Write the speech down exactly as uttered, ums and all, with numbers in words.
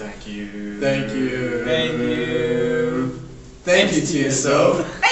Thank you. Thank you. Thank you. Thank you, T S O.